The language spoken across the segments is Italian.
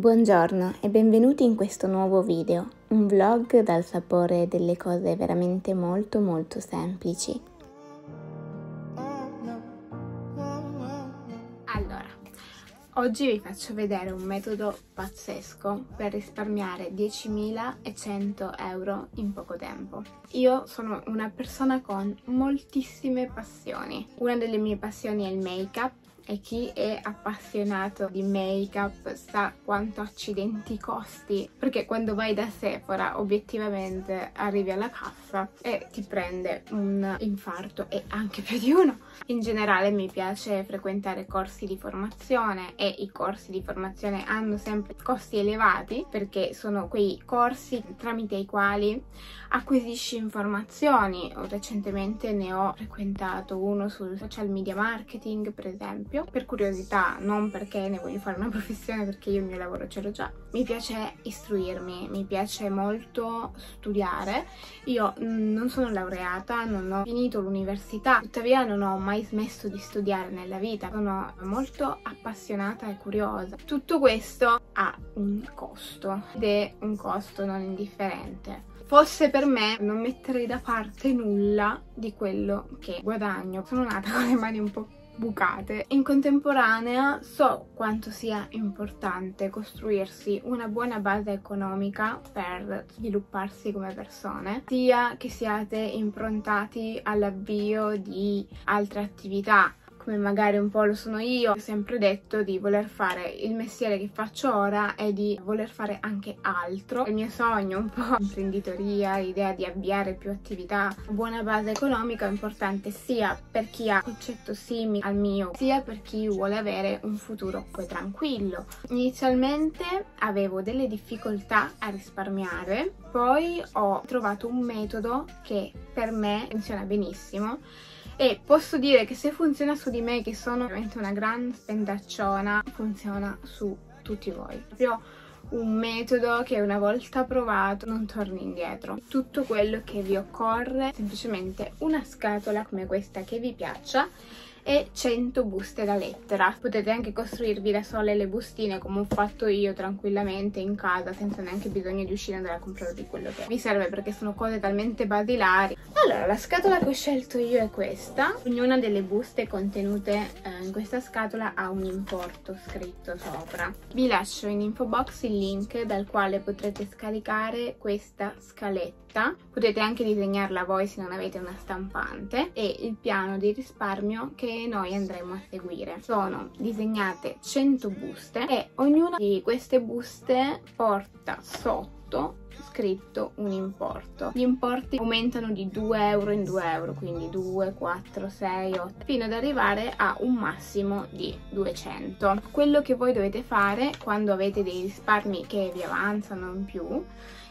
Buongiorno e benvenuti in questo nuovo video, un vlog dal sapore delle cose veramente molto semplici. Allora, oggi vi faccio vedere un metodo pazzesco per risparmiare 10.100 euro in poco tempo. Io sono una persona con moltissime passioni. Una delle mie passioni è il make-up. E chi è appassionato di make-up sa quanto accidenti costi, perché quando vai da Sephora obiettivamente arrivi alla cassa e ti prende un infarto, e anche più di uno. In generale mi piace frequentare corsi di formazione, e i corsi di formazione hanno sempre costi elevati perché sono quei corsi tramite i quali acquisisci informazioni. Recentemente ne ho frequentato uno sul social media marketing, per esempio, per curiosità, non perché ne voglio fare una professione, perché io il mio lavoro ce l'ho già. Mi piace istruirmi, mi piace molto studiare. Io non sono laureata, non ho finito l'università, tuttavia non ho mai smesso di studiare nella vita. Sono molto appassionata e curiosa. Tutto questo ha un costo, ed è un costo non indifferente. Fosse per me, non metterei da parte nulla di quello che guadagno. Sono nata con le mani un po' bucate. In contemporanea so quanto sia importante costruirsi una buona base economica per svilupparsi come persone, sia che siate improntati all'avvio di altre attività, come magari un po' lo sono io. Ho sempre detto di voler fare il mestiere che faccio ora e di voler fare anche altro. Il mio sogno un po' imprenditoria, l'idea di avviare più attività. Buona base economica è importante sia per chi ha un concetto simile al mio, sia per chi vuole avere un futuro poi tranquillo. Inizialmente avevo delle difficoltà a risparmiare, poi ho trovato un metodo che per me funziona benissimo. E posso dire che se funziona su di me, che sono veramente una gran spendacciona, funziona su tutti voi. Proprio un metodo che una volta provato non torni indietro. Tutto quello che vi occorre, semplicemente una scatola come questa che vi piaccia e 100 buste da lettera. Potete anche costruirvi da sole le bustine, come ho fatto io tranquillamente in casa, senza neanche bisogno di uscire e andare a comprarvi quello che vi serve, perché sono cose talmente basilari. Allora, la scatola che ho scelto io è questa. Ognuna delle buste contenute in questa scatola ha un importo scritto sopra. Vi lascio in info box il link dal quale potrete scaricare questa scaletta. Potete anche disegnarla voi se non avete una stampante, e il piano di risparmio che noi andremo a seguire. Sono disegnate 100 buste e ognuna di queste buste porta sotto scritto un importo. Gli importi aumentano di 2 euro in 2 euro, quindi 2, 4, 6, 8, fino ad arrivare a un massimo di 200. Quello che voi dovete fare quando avete dei risparmi che vi avanzano in più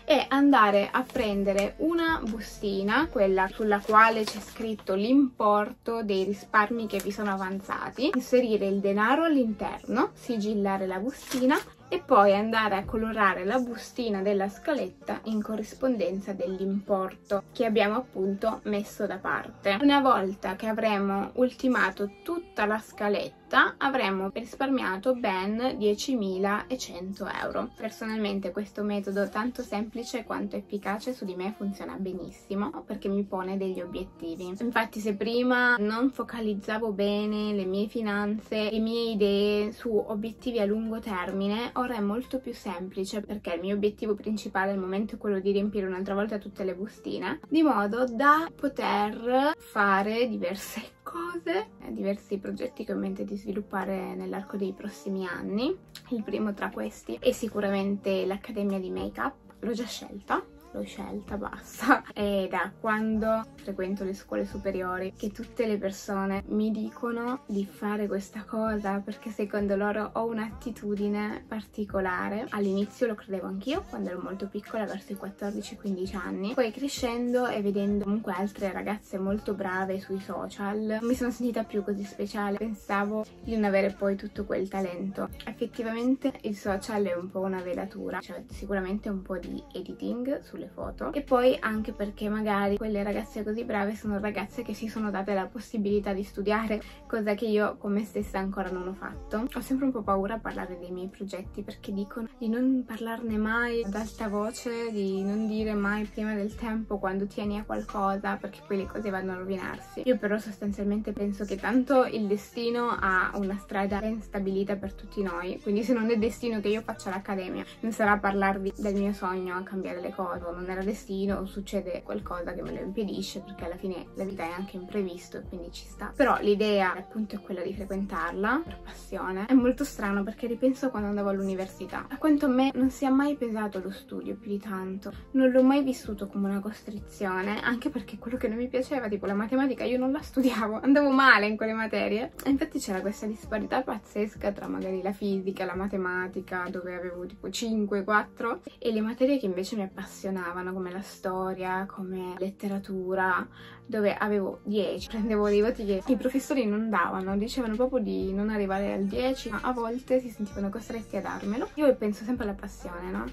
è andare a prendere una bustina, quella sulla quale c'è scritto l'importo dei risparmi che vi sono avanzati, inserire il denaro all'interno, sigillare la bustina e poi andare a colorare la bustina della scaletta in corrispondenza dell'importo che abbiamo appunto messo da parte. Una volta che avremo ultimato tutta la scaletta avremo risparmiato ben 10.100 euro. Personalmente questo metodo, tanto semplice quanto efficace, su di me funziona benissimo perché mi pone degli obiettivi. Infatti, se prima non focalizzavo bene le mie finanze, le mie idee su obiettivi a lungo termine, ora è molto più semplice, perché il mio obiettivo principale al momento è quello di riempire un'altra volta tutte le bustine, di modo da poter fare diverse cose, diversi progetti che ho in mente di sviluppare nell'arco dei prossimi anni. Il primo tra questi è sicuramente l'accademia di make-up. L'ho già scelta. L'ho scelta, basta. È da quando frequento le scuole superiori che tutte le persone mi dicono di fare questa cosa, perché secondo loro ho un'attitudine particolare. All'inizio lo credevo anch'io quando ero molto piccola, verso i 14-15 anni. Poi crescendo e vedendo comunque altre ragazze molto brave sui social, non mi sono sentita più così speciale. Pensavo di non avere poi tutto quel talento. Effettivamente il social è un po' una velatura, cioè sicuramente un po' di editing sul sulle foto, e poi anche perché magari quelle ragazze così brave sono ragazze che si sono date la possibilità di studiare, cosa che io come stessa ancora non ho fatto. Ho sempre un po' paura a parlare dei miei progetti perché dicono di non parlarne mai ad alta voce, di non dire mai prima del tempo quando tieni a qualcosa, perché poi le cose vanno a rovinarsi. Io però sostanzialmente penso che tanto il destino ha una strada ben stabilita per tutti noi, quindi se non è destino che io faccia l'accademia, non sarà parlarvi del mio sogno a cambiare le cose, o non era destino o succede qualcosa che me lo impedisce, perché alla fine la vita è anche imprevisto e quindi ci sta. Però l'idea appunto è quella di frequentarla per passione. È molto strano perché ripenso quando andavo all'università, a quanto a me non sia mai pesato lo studio più di tanto, non l'ho mai vissuto come una costrizione, anche perché quello che non mi piaceva, tipo la matematica, io non la studiavo, andavo male in quelle materie, e infatti c'era questa disparità pazzesca tra magari la fisica, la matematica, dove avevo tipo 5, 4, e le materie che invece mi appassionavano, come la storia, come letteratura, dove avevo 10, prendevo dei voti che i professori non davano, dicevano proprio di non arrivare al 10, ma a volte si sentivano costretti a darmelo. Io penso sempre alla passione, no?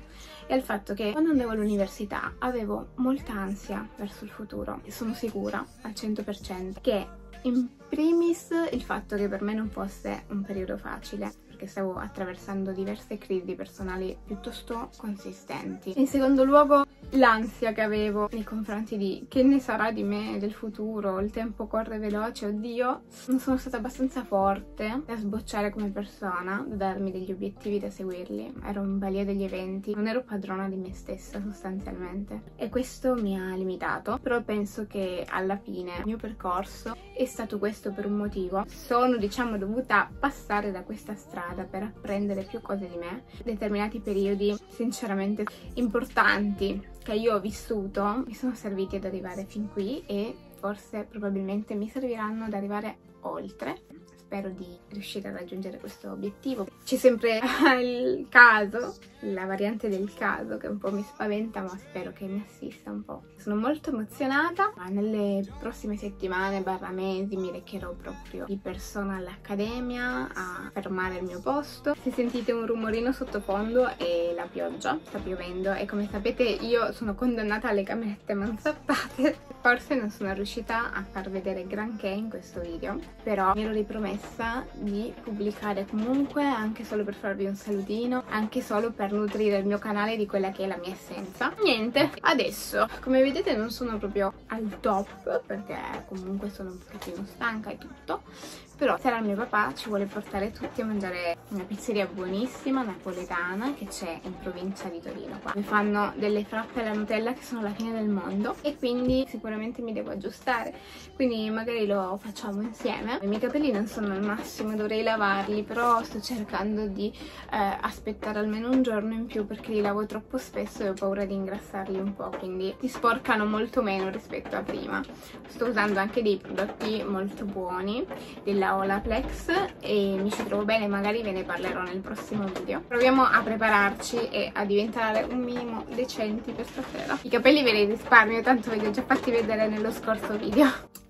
E al fatto che quando andavo all'università avevo molta ansia verso il futuro, e sono sicura al 100% che in primis il fatto che per me non fosse un periodo facile, perché stavo attraversando diverse crisi personali piuttosto consistenti. In secondo luogo l'ansia che avevo nei confronti di che ne sarà di me, del futuro, il tempo corre veloce, oddio, non sono stata abbastanza forte da sbocciare come persona, da darmi degli obiettivi, da seguirli, ero in balia degli eventi, non ero padrona di me stessa sostanzialmente, e questo mi ha limitato. Però penso che alla fine il mio percorso è stato questo per un motivo, sono diciamo dovuta passare da questa strada per apprendere più cose di me. Determinati periodi sinceramente importanti che io ho vissuto mi sono serviti ad arrivare fin qui, e forse probabilmente mi serviranno ad arrivare oltre. Spero di riuscire a raggiungere questo obiettivo. C'è sempre il caso, la variante del caso, che un po' mi spaventa, ma spero che mi assista un po'. Sono molto emozionata, ma nelle prossime settimane barra mesi mi recherò proprio di persona all'accademia a fermare il mio posto. Se sentite un rumorino sottofondo è la pioggia, sta piovendo, e come sapete io sono condannata alle camerette mansardate. Forse non sono riuscita a far vedere granché in questo video, però mi ero ripromessa di pubblicare comunque, anche solo per farvi un salutino, anche solo per nutrire il mio canale di quella che è la mia essenza. Niente, adesso come vedete non sono proprio al top perché comunque sono un pochettino stanca e tutto, però sarà mio papà, ci vuole portare tutti a mangiare una pizzeria buonissima napoletana che c'è in provincia di Torino qua. Mi fanno delle frappe alla Nutella che sono la fine del mondo, e quindi sicuramente mi devo aggiustare, quindi magari lo facciamo insieme. I miei capelli non sono al massimo, dovrei lavarli, però sto cercando di aspettare almeno un giorno in più perché li lavo troppo spesso e ho paura di ingrassarli un po', quindi si sporcano molto meno rispetto a prima. Sto usando anche dei prodotti molto buoni della Olaplex e mi ci trovo bene, magari ve ne parlerò nel prossimo video. Proviamo a prepararci e a diventare un minimo decenti per stasera. I capelli ve li risparmio, tanto ve li ho già fatti vedere nello scorso video.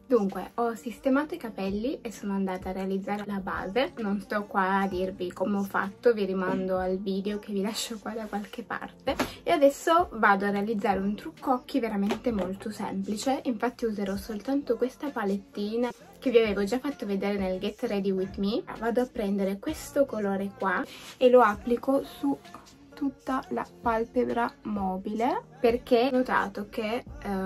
Dunque, ho sistemato i capelli e sono andata a realizzare la base. Non sto qua a dirvi come ho fatto, vi rimando al video che vi lascio qua da qualche parte. E adesso vado a realizzare un trucco occhi veramente molto semplice, infatti userò soltanto questa palettina che vi avevo già fatto vedere nel Get Ready With Me. Vado a prendere questo colore qua e lo applico su tutta la palpebra mobile, perché ho notato che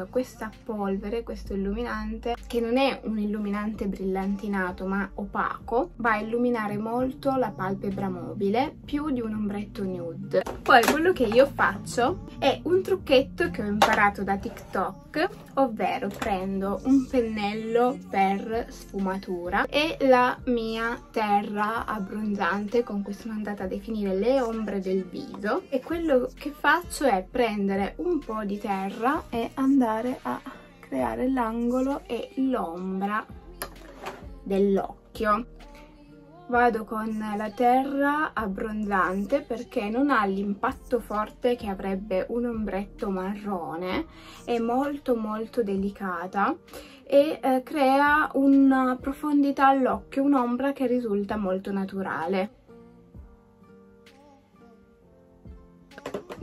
questa polvere, questo illuminante, che non è un illuminante brillantinato ma opaco, va a illuminare molto la palpebra mobile, più di un ombretto nude. Poi quello che io faccio è un trucchetto che ho imparato da TikTok, ovvero prendo un pennello per sfumatura e la mia terra abbronzante con cui sono andata a definire le ombre del viso, e quello che faccio è prendere un po' di terra e andare a creare l'angolo e l'ombra dell'occhio. Vado con la terra abbronzante perché non ha l'impatto forte che avrebbe un ombretto marrone, è molto molto delicata e crea una profondità all'occhio, un'ombra che risulta molto naturale.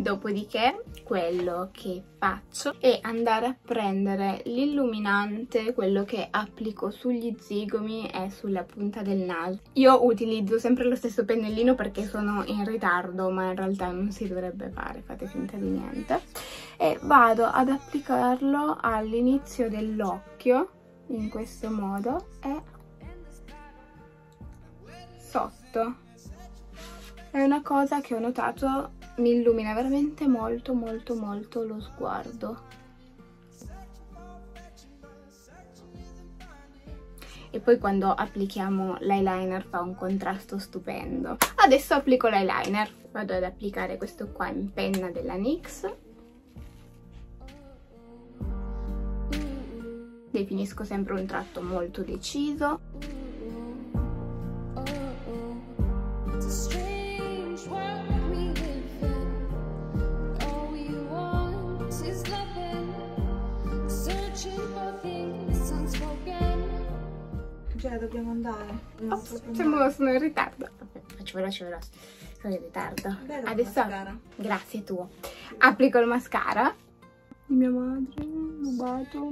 dopodiché quello che faccio è andare a prendere l'illuminante, quello che applico sugli zigomi e sulla punta del naso. Io utilizzo sempre lo stesso pennellino perché sono in ritardo, ma in realtà non si dovrebbe fare, fate finta di niente. E vado ad applicarlo all'inizio dell'occhio, in questo modo, e sotto. È una cosa che ho notato, mi illumina veramente molto molto molto lo sguardo. E poi quando applichiamo l'eyeliner fa un contrasto stupendo. Adesso applico l'eyeliner, vado ad applicare questo qua in penna della NYX. Definisco sempre un tratto molto deciso. Dobbiamo andare. Sono in ritardo. Faccio veloce. Sono in ritardo. Adesso. Grazie tuo. Applico il mascara. Mia madre rubato.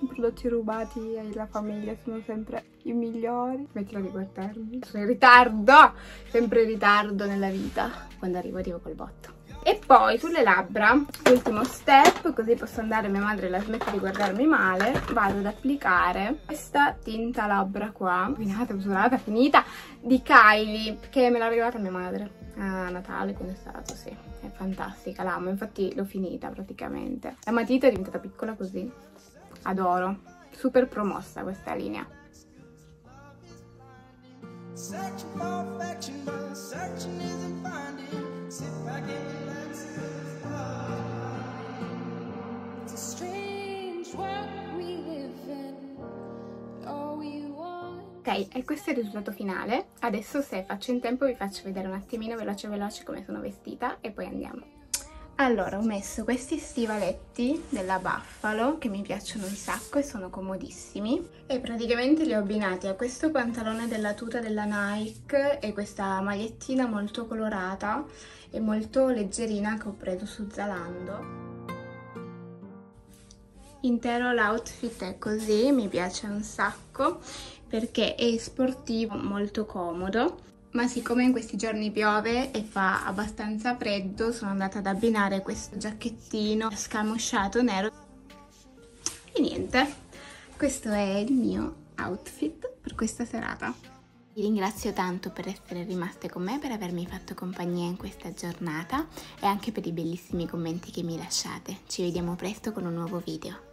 I prodotti rubati alla famiglia sono sempre i migliori. Smettila di guardarmi. Sono in ritardo. Sempre in ritardo nella vita. Quando arrivo col botto. E poi sulle labbra, l'ultimo step, così posso andare, mia madre la smette di guardarmi male, vado ad applicare questa tinta labbra qua, combinata, usurata, finita, di Kylie, che me l'ha regalata mia madre a Natale, quando è stato, sì, è fantastica, l'amo, infatti l'ho finita praticamente. La matita è diventata piccola così, adoro, super promossa questa linea. Ok, e questo è il risultato finale. Adesso, se faccio in tempo, vi faccio vedere un attimino veloce come sono vestita e poi andiamo. Allora, ho messo questi stivaletti della Buffalo che mi piacciono un sacco e sono comodissimi, e praticamente li ho abbinati a questo pantalone della tuta della Nike e questa magliettina molto colorata e molto leggerina che ho preso su Zalando. Intero l'outfit è così, mi piace un sacco perché è sportivo, molto comodo. Ma siccome in questi giorni piove e fa abbastanza freddo, sono andata ad abbinare questo giacchettino scamosciato nero. E niente, questo è il mio outfit per questa serata. Vi ringrazio tanto per essere rimaste con me, per avermi fatto compagnia in questa giornata e anche per i bellissimi commenti che mi lasciate. Ci vediamo presto con un nuovo video.